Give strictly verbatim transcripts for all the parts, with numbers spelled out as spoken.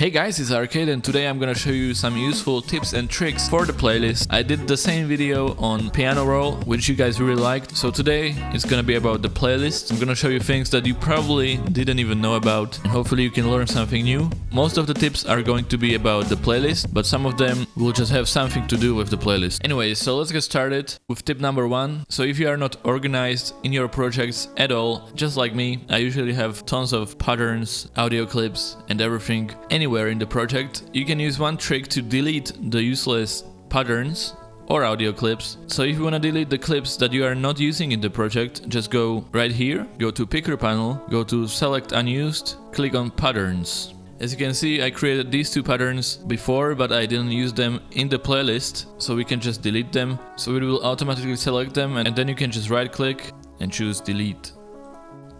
Hey guys, it's Arcade and today I'm gonna show you some useful tips and tricks for the playlist. I did the same video on piano roll, which you guys really liked, so today it's gonna be about the playlist. I'm gonna show you things that you probably didn't even know about, and hopefully you can learn something new. Most of the tips are going to be about the playlist, but some of them will just have something to do with the playlist. Anyway, so let's get started with tip number one. So if you are not organized in your projects at all, just like me, I usually have tons of patterns, audio clips and everything anyway in the project, you can use one trick to delete the useless patterns or audio clips. So if you want to delete the clips that you are not using in the project, just go right here, go to picker panel, go to select unused, click on patterns. As you can see, I created these two patterns before, but I didn't use them in the playlist, so we can just delete them. So it will automatically select them, and then you can just right click and choose delete.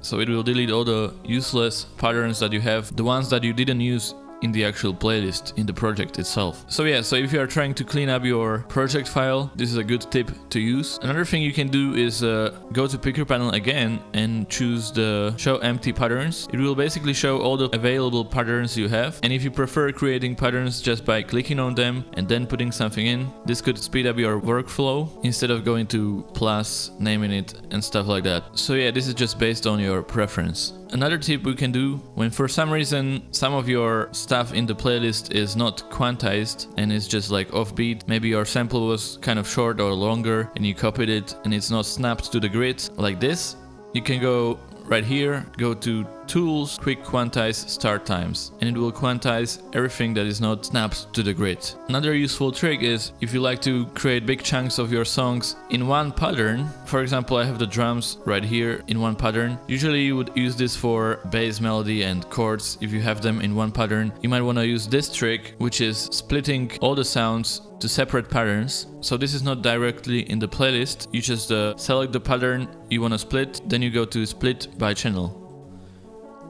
So it will delete all the useless patterns that you have, the ones that you didn't use in the actual playlist, in the project itself. So yeah, so if you are trying to clean up your project file, this is a good tip to use. Another thing you can do is uh, go to picker panel again and choose the show empty patterns. It will basically show all the available patterns you have, and if you prefer creating patterns just by clicking on them and then putting something in, this could speed up your workflow instead of going to plus, naming it and stuff like that. So yeah, this is just based on your preference. Another tip we can do, when for some reason some of your stuff in the playlist is not quantized and it's just like offbeat, maybe your sample was kind of short or longer and you copied it and it's not snapped to the grid like this, you can go right here, go to tools, quick quantize start times, and it will quantize everything that is not snapped to the grid. Another useful trick is if you like to create big chunks of your songs in one pattern. For example, I have the drums right here in one pattern. Usually you would use this for bass melody and chords. If you have them in one pattern, you might want to use this trick, which is splitting all the sounds to separate patterns. So this is not directly in the playlist. You just uh, select the pattern you want to split, then you go to split by channel.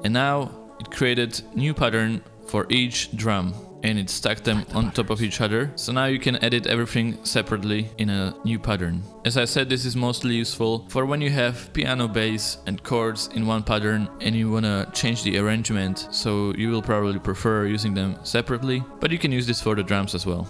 And now it created new pattern for each drum and it stacked them on top of each other. So now you can edit everything separately in a new pattern. As I said, this is mostly useful for when you have piano, bass and chords in one pattern and you wanna change the arrangement. So you will probably prefer using them separately, but you can use this for the drums as well.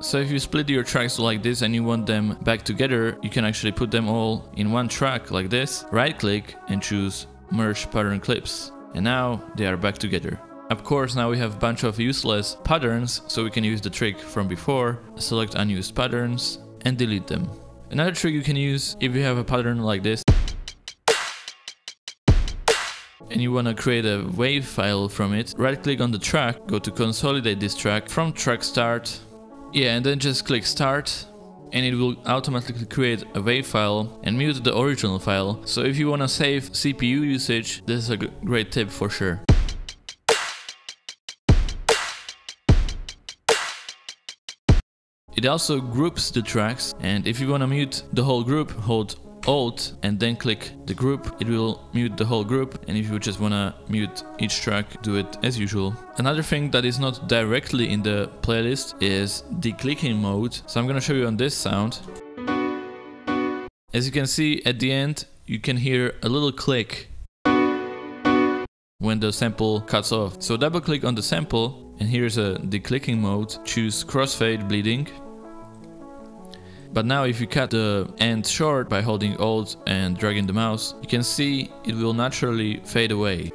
So if you split your tracks like this and you want them back together, you can actually put them all in one track like this, right click and choose merge pattern clips, and now they are back together. Of course, now we have a bunch of useless patterns, so we can use the trick from before, select unused patterns and delete them. Another trick you can use if you have a pattern like this and you want to create a wave file from it, right click on the track, go to consolidate this track from track start, yeah, and then just click start, and it will automatically create a wave file and mute the original file. So if you want to save C P U usage, this is a great tip for sure. It also groups the tracks, and if you want to mute the whole group, hold Alt and then click the group. It will mute the whole group, and if you just want to mute each track, do it as usual. Another thing that is not directly in the playlist is declicking mode. So I'm gonna show you on this sound. As you can see at the end, you can hear a little click when the sample cuts off. So double click on the sample and here's a declicking mode. Choose crossfade bleeding. But now if you cut the end short by holding Alt and dragging the mouse, you can see it will naturally fade away.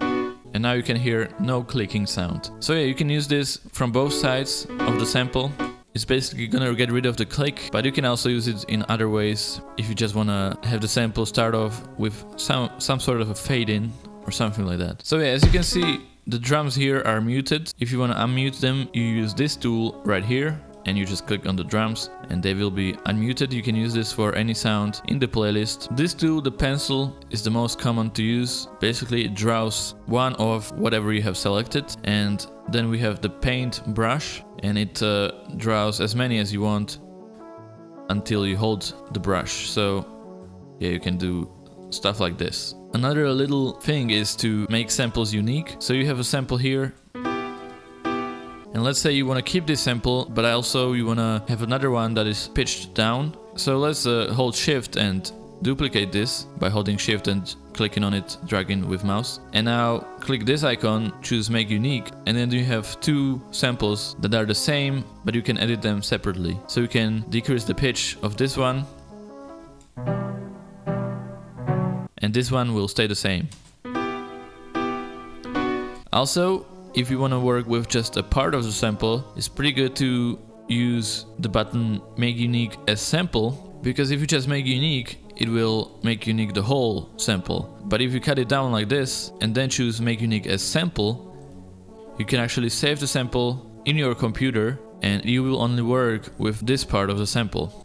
And now you can hear no clicking sound. So yeah, you can use this from both sides of the sample. It's basically gonna get rid of the click, but you can also use it in other ways. If you just wanna have the sample start off with some, some sort of a fade in or something like that. So yeah, as you can see, the drums here are muted. If you wanna unmute them, you use this tool right here, and you just click on the drums and they will be unmuted. You can use this for any sound in the playlist. This tool, the pencil, is the most common to use. Basically it draws one of whatever you have selected, and then we have the paint brush, and it uh, draws as many as you want until you hold the brush. So yeah, you can do stuff like this. Another little thing is to make samples unique. So you have a sample here, and let's say you want to keep this sample, but also you want to have another one that is pitched down. So let's uh, hold shift and duplicate this by holding shift and clicking on it, dragging with mouse. And now click this icon, choose make unique, and then you have two samples that are the same, but you can edit them separately. So you can decrease the pitch of this one, and this one will stay the same. Also, if you want to work with just a part of the sample, it's pretty good to use the button make unique as sample, because if you just make unique, it will make unique the whole sample. But if you cut it down like this and then choose make unique as sample, you can actually save the sample in your computer and you will only work with this part of the sample.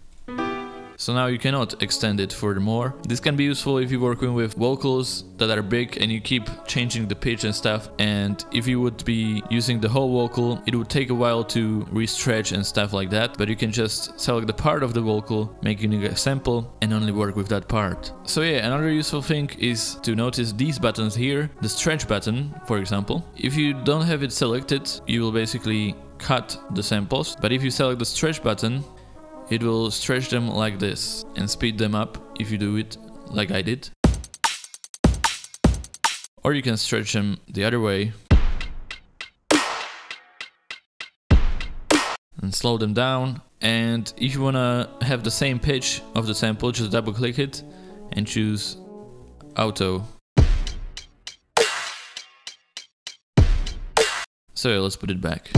So now you cannot extend it furthermore. This can be useful if you're working with vocals that are big and you keep changing the pitch and stuff, and if you would be using the whole vocal, it would take a while to re-stretch and stuff like that, but you can just select the part of the vocal, make unique sample, and only work with that part. So yeah, another useful thing is to notice these buttons here, the stretch button, for example. If you don't have it selected, you will basically cut the samples, but if you select the stretch button, it will stretch them like this and speed them up if you do it like I did. Or you can stretch them the other way and slow them down. And if you wanna have the same pitch of the sample, just double click it and choose auto. So yeah, let's put it back.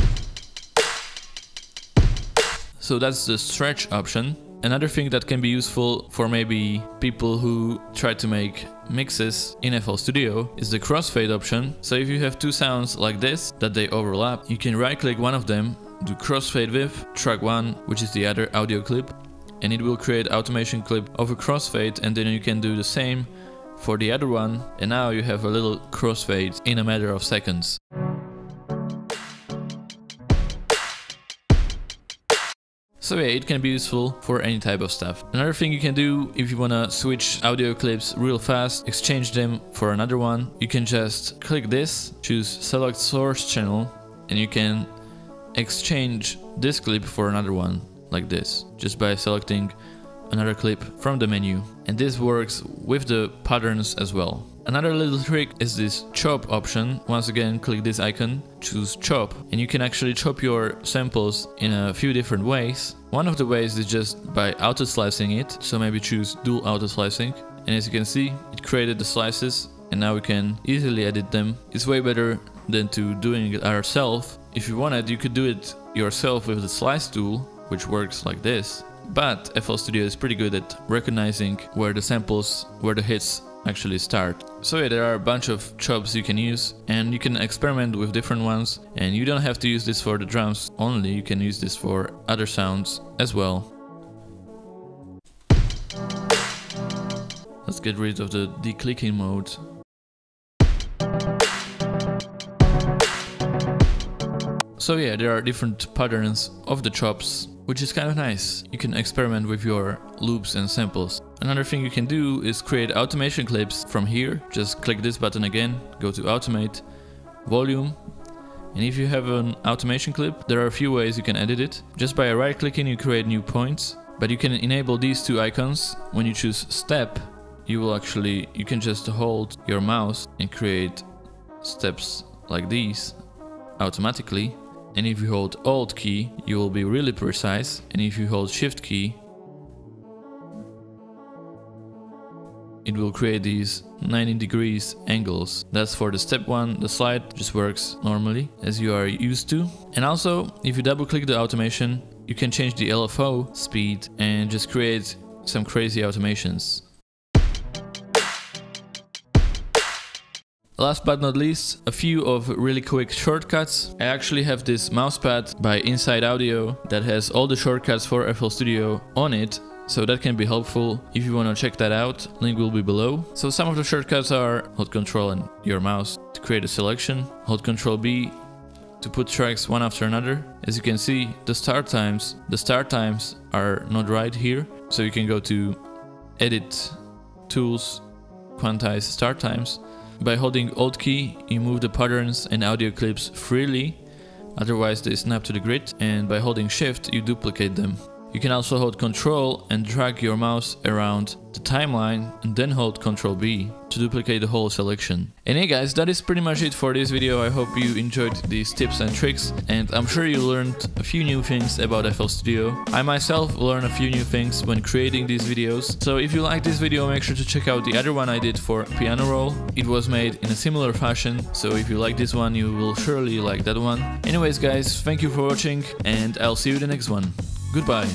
So that's the stretch option. Another thing that can be useful for maybe people who try to make mixes in F L Studio is the crossfade option. So if you have two sounds like this, that they overlap, you can right click one of them, do crossfade with track one, which is the other audio clip, and it will create automation clip of a crossfade, and then you can do the same for the other one, and now you have a little crossfade in a matter of seconds. So yeah, it can be useful for any type of stuff. Another thing you can do if you wanna switch audio clips real fast, exchange them for another one, you can just click this, choose select source channel, and you can exchange this clip for another one, like this, just by selecting another clip from the menu. And this works with the patterns as well. Another little trick is this chop option. Once again, click this icon, choose chop, and you can actually chop your samples in a few different ways. One of the ways is just by auto slicing it, so maybe choose dual auto slicing, and as you can see, it created the slices and now we can easily edit them. It's way better than to doing it ourselves. If you wanted, you could do it yourself with the slice tool, which works like this, but F L Studio is pretty good at recognizing where the samples, where the hits actually start. So yeah, there are a bunch of chops you can use, and you can experiment with different ones, and you don't have to use this for the drums only, you can use this for other sounds as well. Let's get rid of the declicking mode. So yeah, there are different patterns of the chops, which is kind of nice. You can experiment with your loops and samples. Another thing you can do is create automation clips from here. Just click this button again, go to automate, volume, and if you have an automation clip, there are a few ways you can edit it. Just by right clicking you create new points, but you can enable these two icons. When you choose step, you will actually, you can just hold your mouse and create steps like these automatically. And if you hold Alt key, you will be really precise, and if you hold Shift key, it will create these ninety degrees angles. That's for the step one. The slide just works normally as you are used to. And also, if you double click the automation, you can change the L F O speed and just create some crazy automations. Last but not least, a few of really quick shortcuts. I actually have this mousepad by Inside Audio that has all the shortcuts for F L Studio on it, so that can be helpful if you want to check that out. Link will be below. So some of the shortcuts are hold Ctrl and your mouse to create a selection, hold Ctrl B to put tracks one after another. As you can see, the start times, the start times are not right here, so you can go to Edit, Tools, Quantize Start Times. By holding Alt key, you move the patterns and audio clips freely, otherwise they snap to the grid, and by holding Shift, you duplicate them. You can also hold Ctrl and drag your mouse around the timeline and then hold Ctrl B to duplicate the whole selection. And hey guys, that is pretty much it for this video. I hope you enjoyed these tips and tricks, and I'm sure you learned a few new things about F L Studio. I myself learned a few new things when creating these videos. So if you like this video, make sure to check out the other one I did for piano roll. It was made in a similar fashion, so if you like this one, you will surely like that one. Anyways guys, thank you for watching, and I'll see you in the next one. Goodbye.